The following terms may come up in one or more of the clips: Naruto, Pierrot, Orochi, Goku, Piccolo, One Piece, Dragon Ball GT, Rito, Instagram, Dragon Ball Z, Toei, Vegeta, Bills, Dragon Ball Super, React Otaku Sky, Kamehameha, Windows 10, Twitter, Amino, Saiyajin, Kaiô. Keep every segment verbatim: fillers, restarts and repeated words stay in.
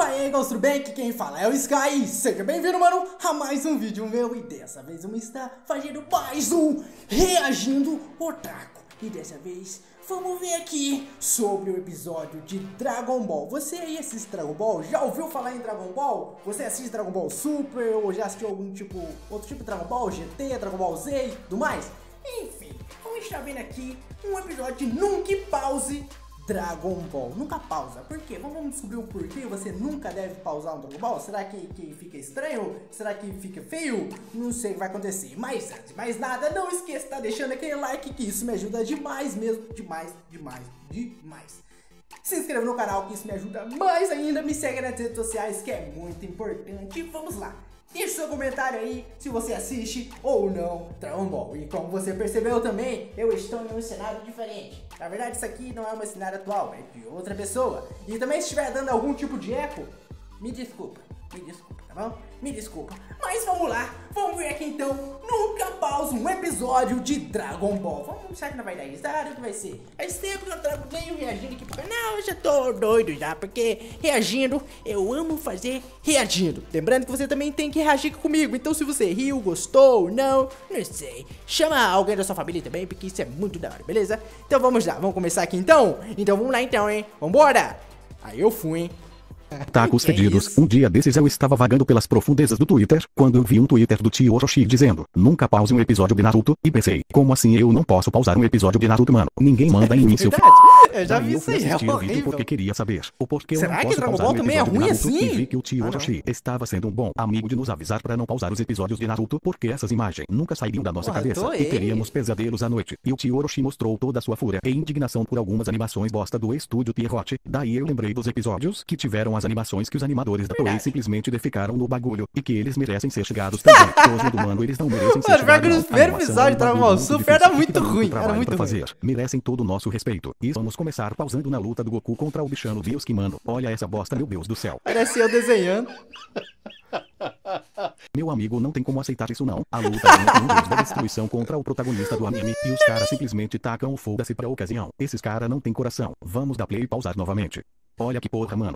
Opa, e aí, galera, tudo bem? Aqui quem fala é o Sky. Seja bem-vindo, mano, a mais um vídeo meu. E dessa vez eu estou fazendo mais um Reagindo Otaku. E dessa vez vamos ver aqui sobre o episódio de Dragon Ball. Você aí assiste Dragon Ball? Já ouviu falar em Dragon Ball? Você assiste Dragon Ball Super? Ou já assistiu algum tipo, outro tipo de Dragon Ball? G T, Dragon Ball Z e tudo mais? Enfim, vamos estar vendo aqui um episódio de Nunca Pause Dragon Ball. Nunca pausa. Por quê? Vamos descobrir o porquê você nunca deve pausar um Dragon Ball. Será que, que fica estranho? Será que fica feio? Não sei o que vai acontecer. Mas antes de mais nada, não esqueça de estar deixando aquele like, que isso me ajuda demais mesmo. Demais, demais, demais. Se inscreva no canal, que isso me ajuda mais ainda. Me segue nas redes sociais, que é muito importante. E vamos lá. Deixe seu comentário aí se você assiste ou não Dragon Ball. E como você percebeu também, eu estou em um cenário diferente. Na verdade, isso aqui não é um cenário atual, é de outra pessoa. E também, se estiver dando algum tipo de eco, me desculpa, me desculpa, tá bom? Me desculpa. Mas vamos lá, vamos ver aqui então, Nunca Pausa um episódio de Dragon Ball. Vamos começar, que não vai dar risada, que vai ser. Faz tempo que eu trago meio reagindo aqui pro canal, eu já tô doido já, porque reagindo, eu amo fazer reagindo. Lembrando que você também tem que reagir comigo, então se você riu, gostou, não, não sei. Chama alguém da sua família também, porque isso é muito da hora, beleza? Então vamos lá, vamos começar aqui então? Então vamos lá então, hein? Vambora! Aí eu fui, hein? Tacos fedidos. Um dia desses eu estava vagando pelas profundezas do Twitter, quando eu vi um Twitter do tio Orochi dizendo, nunca pause um episódio de Naruto, e pensei, como assim eu não posso pausar um episódio de Naruto, mano? Ninguém manda em mim, seu filho. Eu já vi isso aí, é horrível. Porque queria saber o porquê eu não posso pausar um episódio de Naruto, e vi que o tio Orochi estava sendo um bom amigo de nos avisar para não pausar os episódios de Naruto, porque essas imagens nunca sairiam da nossa cabeça, e teríamos pesadelos à noite. E o tio Orochi mostrou toda a sua fúria e indignação por algumas animações bosta do estúdio Pierrot. Daí eu lembrei dos episódios que tiveram a as animações que os animadores da Toei simplesmente defecaram no bagulho, e que eles merecem ser chegados também. Todos do mano, eles não merecem ser chegados. Mano, o primeiro episódio de Dragon Ball Super era muito ruim, era muito ruim. Merecem todo o nosso respeito. E vamos começar pausando na luta do Goku contra o bichano Bills, que mano, olha essa bosta, meu Deus do céu. Parece eu desenhando. Meu amigo, não tem como aceitar isso não. A luta é um deus da destruição contra o protagonista do anime, e os caras simplesmente tacam o foda-se pra ocasião. Esses caras não tem coração. Vamos dar play e pausar novamente. Olha que porra, mano.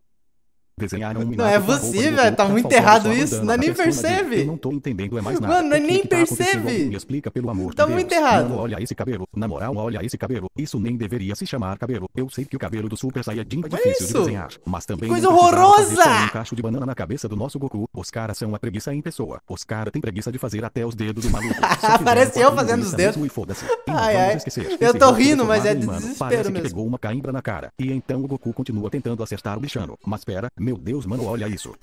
Desenharam um não é você, velho, tá muito errado isso, não é nem percebe. Eu não tô entendendo é mais nada. Mano, não é nem que percebe. Tá, me explica, pelo amor tá de Deus. Muito errado. Mano, olha esse cabelo, na moral, olha esse cabelo. Isso nem deveria se chamar cabelo. Eu sei que o cabelo do Super Saiyajin é difícil de desenhar, mas também coisa horrorosa. Um cacho de banana na cabeça do nosso Goku. Os caras são a preguiça em pessoa. Os caras têm preguiça de fazer até os dedos do maluco. Parece eu fazendo os dedos. Ai, ai. Eu tô rindo, mas é desespero mesmo. Pegou uma cãibra na cara. E então o Goku continua tentando acertar o bichano, mas pera. Meu Deus, mano, olha isso.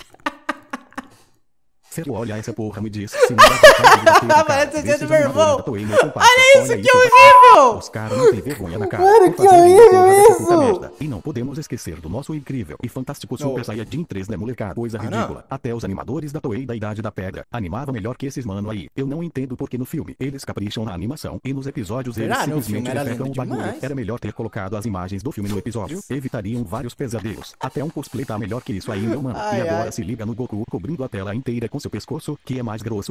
Sério, olha essa porra, me diz. Se não é parece ser do meu irmão. Olha isso, que horrível! Os caras não têm vergonha na cara. Mano, que horrível isso! E não podemos esquecer do nosso incrível e fantástico Super Saiyajin três, né, molecada? Coisa ridícula. Até os animadores da Toei da Idade da Pedra animavam melhor que esses mano aí. Eu não entendo porque no filme eles capricham na animação e nos episódios eles simplesmente pegam o bagulho. Era melhor ter colocado as imagens do filme no episódio. Evitariam vários pesadelos. Até um cosplay tá melhor que isso aí, meu mano. E agora se liga no Goku cobrindo a tela inteira com seu pescoço, que é mais grosso.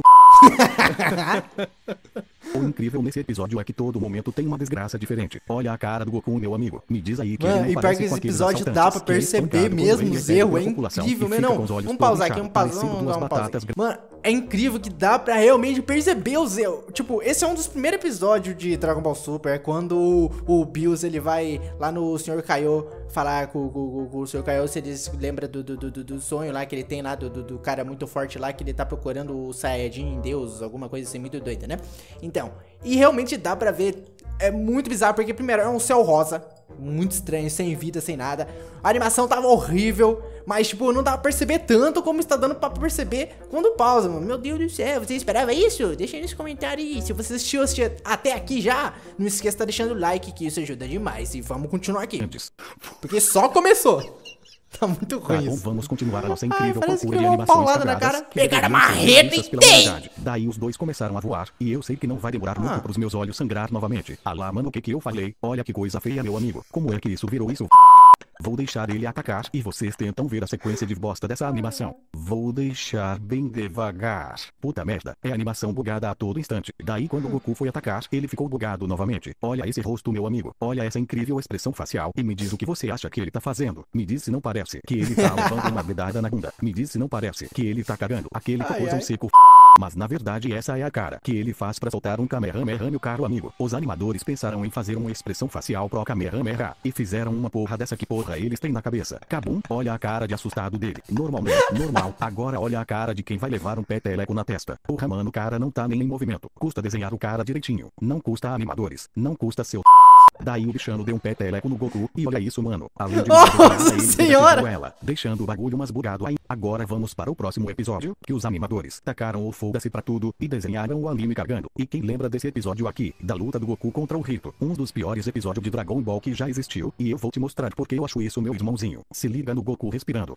O incrível nesse episódio é que todo momento tem uma desgraça diferente. Olha a cara do Goku, meu amigo. Me diz aí que mano, ele não e parece com aqueles assaltantes. E pior que esse episódio dá pra perceber mesmo os erros, é incrível, meu não. Vamos pausar aqui, vamos pausar, vamos um pausar. Mano, é incrível que dá pra realmente perceber os erros. Tipo, esse é um dos primeiros episódios de Dragon Ball Super, é quando o Bills, ele vai lá no senhor Kaiô falar com, com, com o senhor Kaiô, se ele lembra do, do, do, do sonho lá que ele tem lá, do, do, do cara muito forte lá, que ele tá procurando o Saiyajin em Deus, alguma coisa assim, muito doida, né? Então, e realmente dá pra ver, é muito bizarro, porque primeiro é um céu rosa, muito estranho, sem vida, sem nada. A animação tava horrível, mas tipo, não dá pra perceber tanto como está dando pra perceber quando pausa, mano. Meu Deus do céu, você esperava isso? Deixa aí nos comentários aí. Se você assistiu, assistiu até aqui já, não esqueça de tá deixando o like, que isso ajuda demais. E vamos continuar aqui, porque só começou. Tá muito ruim. Tá bom, vamos continuar a nossa incrível Ai, procura de animações sagradas. Pegaram a marreta e tem! Daí os dois começaram a voar, e eu sei que não vai demorar ah. muito pros meus olhos sangrar novamente. Ah lá, mano, o que que eu falei? Olha que coisa feia, meu amigo. Como é que isso virou isso? Vou deixar ele atacar e vocês tentam ver a sequência de bosta dessa animação. Vou deixar bem devagar. Puta merda, é animação bugada a todo instante. Daí quando o Goku foi atacar, ele ficou bugado novamente. Olha esse rosto, meu amigo. Olha essa incrível expressão facial e me diz o que você acha que ele tá fazendo. Me diz se não parece que ele tá levando uma dedada na bunda. Me diz se não parece que ele tá cagando aquele cocôzão seco. Mas na verdade essa é a cara que ele faz pra soltar um Kamehameha, meu caro amigo. Os animadores pensaram em fazer uma expressão facial pro Kamehameha e fizeram uma porra dessa. Que porra eles têm na cabeça? Kabum, olha a cara de assustado dele. Normalmente, normal. Agora olha a cara de quem vai levar um peteleco na testa. Porra, mano, o cara não tá nem em movimento. Custa desenhar o cara direitinho. Não custa animadores. Não custa seu... Daí o bichano deu um peteleco no Goku e olha isso, mano. Além de nossa senhora! Ela, deixando o bagulho mais bugado aí. Agora vamos para o próximo episódio, que os animadores tacaram o foda-se pra tudo e desenharam o anime cagando. E quem lembra desse episódio aqui, da luta do Goku contra o Rito, um dos piores episódios de Dragon Ball que já existiu, e eu vou te mostrar porque eu acho isso, meu irmãozinho. Se liga no Goku respirando.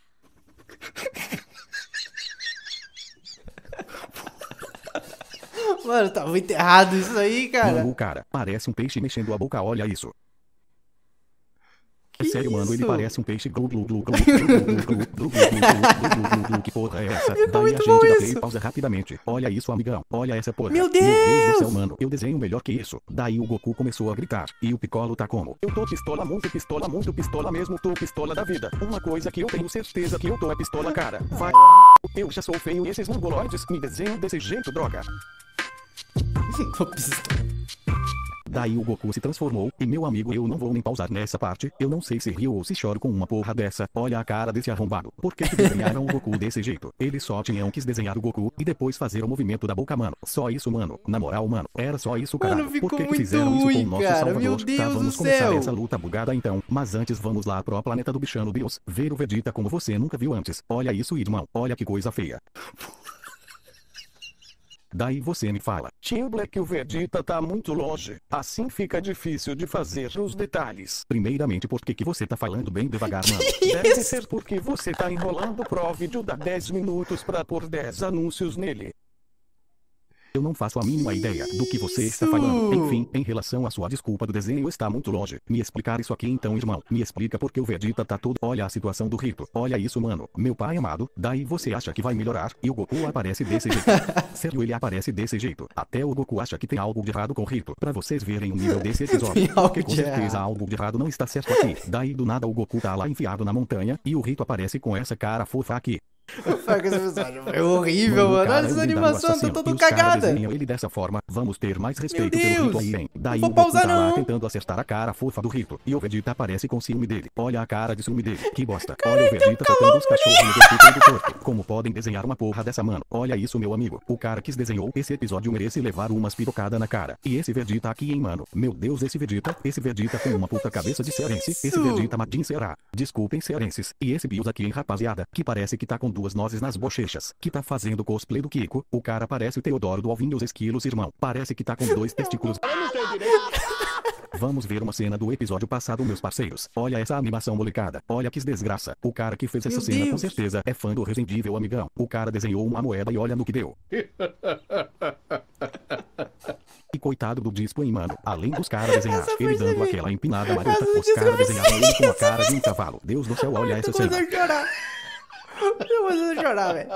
Mano, tá muito errado isso aí, cara. Mano, o cara parece um peixe mexendo a boca, olha isso. É sério, mano, ele parece um peixe. Que porra é essa? Daí a gente já veio pausa rapidamente. Olha isso, amigão. Olha essa porra. Meu Deus! Meu Deus do céu, mano. Eu desenho melhor que isso. Daí o Goku começou a gritar. E o Piccolo tá como? Eu tô pistola, muito pistola, muito pistola mesmo. Tô pistola da vida. Uma coisa que eu tenho certeza que eu tô é pistola, cara. Vai. Eu já sou feio e esses mongoloides me desenham desse jeito, droga. Tô pistola. Daí o Goku se transformou, e meu amigo, eu não vou nem pausar nessa parte, eu não sei se rio ou se choro com uma porra dessa. Olha a cara desse arrombado. Por que que desenharam o Goku desse jeito? Eles só tinham que desenhar o Goku, e depois fazer o movimento da boca, mano. Só isso, mano. Na moral, mano, era só isso, cara. Mano, ficou por que que fizeram muito ruim, isso com o nosso cara. Salvador? Meu Deus, tá, vamos do começar céu. Essa luta bugada então. Mas antes vamos lá pro planeta do bichano Bills, ver o Vegeta como você nunca viu antes. Olha isso, irmão. Olha que coisa feia. Daí você me fala, tio Black, o Vegeta tá muito longe, assim fica difícil de fazer os detalhes. Primeiramente, por que que você tá falando bem devagar, mano? Deve ser porque você tá enrolando pro vídeo da dez minutos pra pôr dez anúncios nele. Eu não faço a mínima ideia do que você está falando. Enfim, em relação à sua desculpa do desenho está muito longe. Me explicar isso aqui então, irmão. Me explica porque o Vegeta tá todo... Olha a situação do Rito. Olha isso, mano. Meu pai amado. Daí você acha que vai melhorar e o Goku aparece desse jeito. Sério, ele aparece desse jeito. Até o Goku acha que tem algo de errado com o Rito. Pra vocês verem o nível desse episódio. Porque com certeza algo de errado não está certo aqui. Daí do nada o Goku tá lá enfiado na montanha e o Rito aparece com essa cara fofa aqui. É horrível, mano. Olha essa animação, tá toda cagada. Ele dessa forma, vamos ter mais respeito pelo Rito aí, hein? Daí o Goku tá lá tentando acertar a cara fofa do Rito. E o Vegeta aparece com ciúme dele. Olha a cara de ciúme dele. Que bosta. Olha o Vegeta tocando os cachorros no do corpo. Como podem desenhar uma porra dessa, mano? Olha isso, meu amigo. O cara que desenhou esse episódio merece levar umas pirocadas na cara. E esse Vegeta aqui, hein, mano? Meu Deus, esse Vegeta. Esse Vegeta com uma puta cabeça de cearense. Esse Vegeta Madin será. Desculpem, cearenses. E esse Bills aqui, hein, rapaziada? Que parece que tá com duas nozes nas bochechas, que tá fazendo cosplay do Kiko. O cara parece o Teodoro do Alvin e os Esquilos, irmão. Parece que tá com dois testículos. Vamos ver uma cena do episódio passado, meus parceiros. Olha essa animação molecada. Olha que desgraça. O cara que fez essa meu cena Deus. Com certeza é fã do Resendível, amigão. O cara desenhou uma moeda e olha no que deu. E coitado do Dispo, hein, mano. Além dos caras desenhar ele dando mim. Aquela empinada marota, os caras desenharam ele com a cara de um cavalo. Deus do céu, olha essa cena. Eu vou chorar, velho.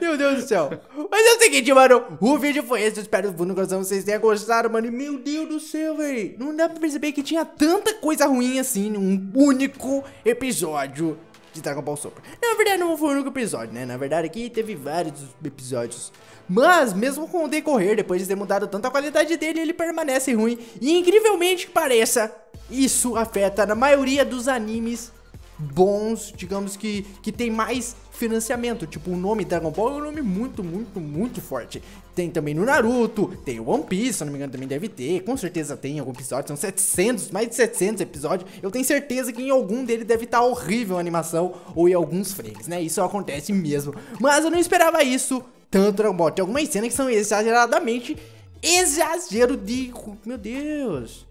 Meu Deus do céu. Mas é o seguinte, mano. O vídeo foi esse. Eu espero do fundo do coração que vocês tenham gostado, mano. E meu Deus do céu, velho. Não dá pra perceber que tinha tanta coisa ruim assim num único episódio de Dragon Ball Super. Na verdade, não foi o único episódio, né? Na verdade, aqui teve vários episódios. Mas, mesmo com o decorrer, depois de ter mudado tanto a qualidade dele, ele permanece ruim. E, incrivelmente que pareça, isso afeta na maioria dos animes bons, digamos que, que tem mais financiamento, tipo o nome Dragon Ball é um nome muito, muito, muito forte. Tem também no Naruto, tem o One Piece, se não me engano também deve ter, com certeza tem algum episódio, são setecentos, mais de setecentos episódios, eu tenho certeza que em algum dele deve estar horrível a animação, ou em alguns frames, né, isso acontece mesmo, mas eu não esperava isso, tanto Dragon Ball, tem algumas cenas que são exageradamente, exagero de, meu Deus,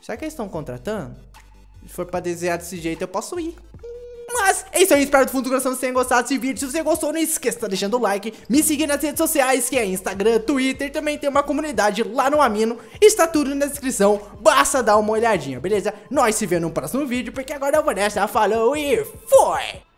será que eles estão contratando? Se for pra desenhar desse jeito, eu posso ir. Mas Mas é isso aí, espero do fundo do coração que vocês tenham gostado desse vídeo. Se você gostou, não esqueça de tá deixando o like, me seguir nas redes sociais, que é Instagram, Twitter, também tem uma comunidade lá no Amino, está tudo na descrição, basta dar uma olhadinha, beleza? Nós se vemos no próximo vídeo, porque agora eu vou nessa, falou e foi!